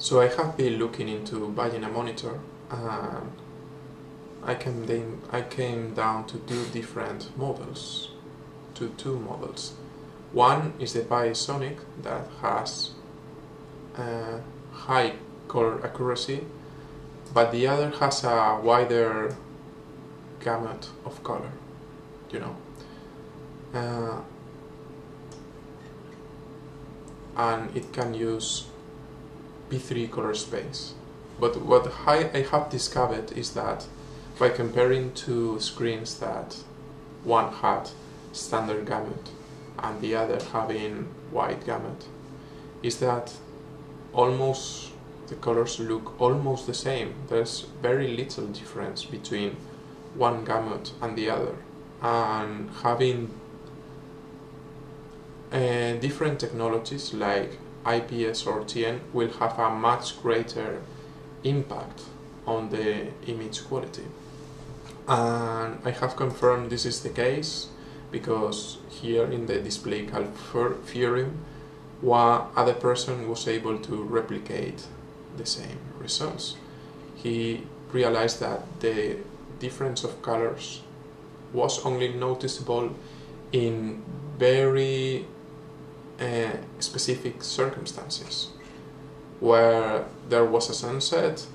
So I have been looking into buying a monitor, and I came down to two models. One is the ViewSonic that has high color accuracy, but the other has a wider gamut of color, you know. And it can use P3 color space. But what I have discovered is that by comparing two screens that one had standard gamut and the other having wide gamut, is that almost the colors look almost the same. There's very little difference between one gamut and the other, and having different technologies like IPS or TN will have a much greater impact on the image quality. And I have confirmed this is the case because here in the display theorem, one other person was able to replicate the same results. He realized that the difference of colors was only noticeable in very specific circumstances, where there was a sunset,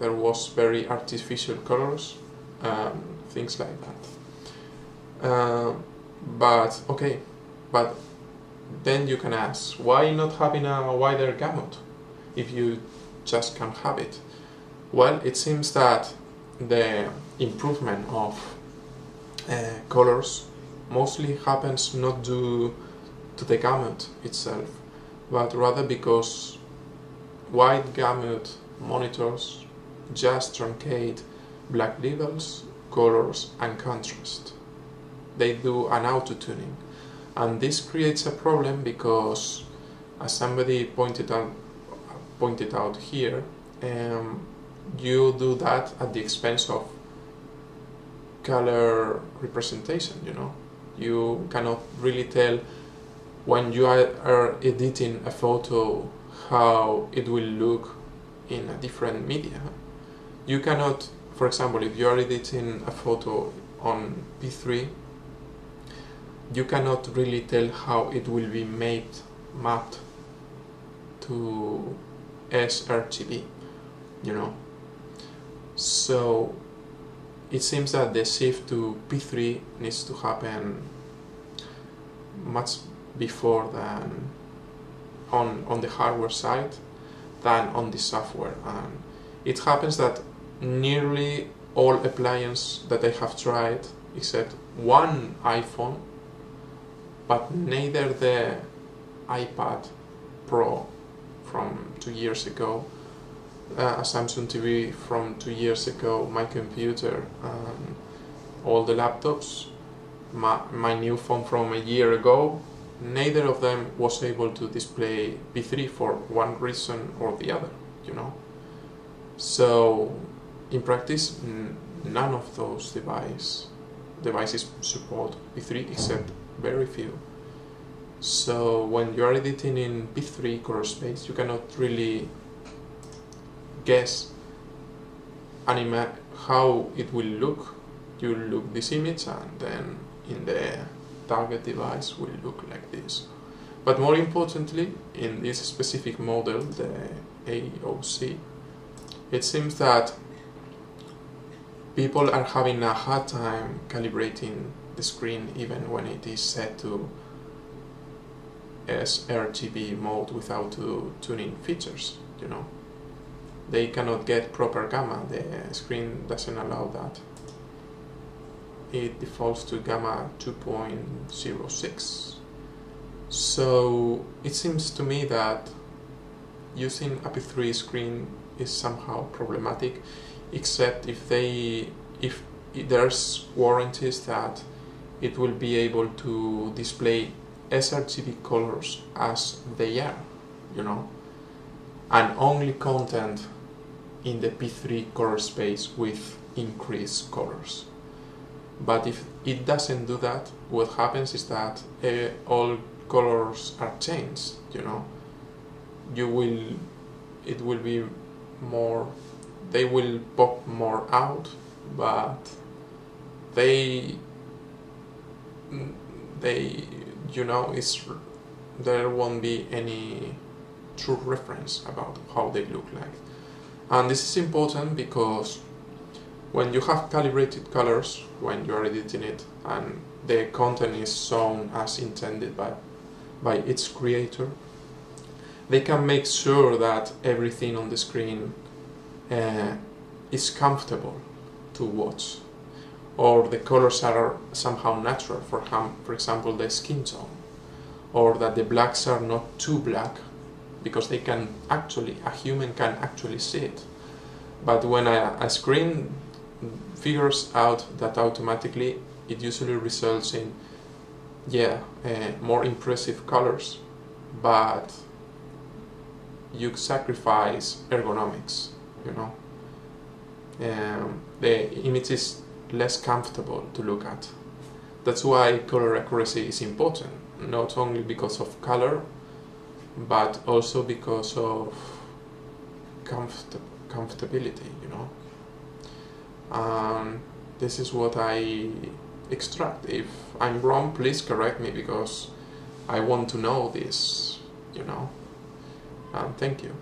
there was very artificial colors, things like that. But then you can ask, why not having a wider gamut if you just can't have it? Well, it seems that the improvement of colors mostly happens not due to the gamut itself, but rather because wide gamut monitors just truncate black levels, colors and contrast. They do an auto-tuning, and this creates a problem because, as somebody pointed out here, you do that at the expense of color representation, you know. You cannot really tell when you are editing a photo how it will look in a different media. You cannot, for example, if you are editing a photo on P3, you cannot really tell how it will be mapped to sRGB, you know. So it seems that the shift to P3 needs to happen much before than on the hardware side than on the software. And it happens that nearly all appliances that I have tried, except one iPhone, but neither the iPad Pro from 2 years ago, a Samsung TV from 2 years ago, my computer, all the laptops, my new phone from a year ago, neither of them was able to display P3 for one reason or the other, you know. So in practice, none of those devices support P3 except very few. So when you are editing in P3 color space, you cannot really guess how it will look. You look this image and then in the target device will look like this. But more importantly, in this specific model, the AOC, it seems that people are having a hard time calibrating the screen even when it is set to sRGB mode without tuning features, you know. They cannot get proper gamma, the screen doesn't allow that. It defaults to gamma 2.06. So it seems to me that using a P3 screen is somehow problematic, except if there's warranties that it will be able to display sRGB colors as they are, you know, and only content in the P3 color space with increased colors. But if it doesn't do that, what happens is that all colors are changed, you know. You will it will be more, they will pop more out, but they you know, it's, there won't be any true reference about how they look like. And this is important because when you have calibrated colors, when you are editing it and the content is shown as intended by its creator, they can make sure that everything on the screen is comfortable to watch, or the colors are somehow natural, for example the skin tone, or that the blacks are not too black, because they can actually, a human can actually see it. But when a screen figures out that automatically, it usually results in, yeah, more impressive colors, but you sacrifice ergonomics, you know. The image is less comfortable to look at. That's why color accuracy is important, not only because of color, but also because of comfortability, you know. This is what I extract. If I'm wrong, please correct me, because I want to know this, you know. Thank you.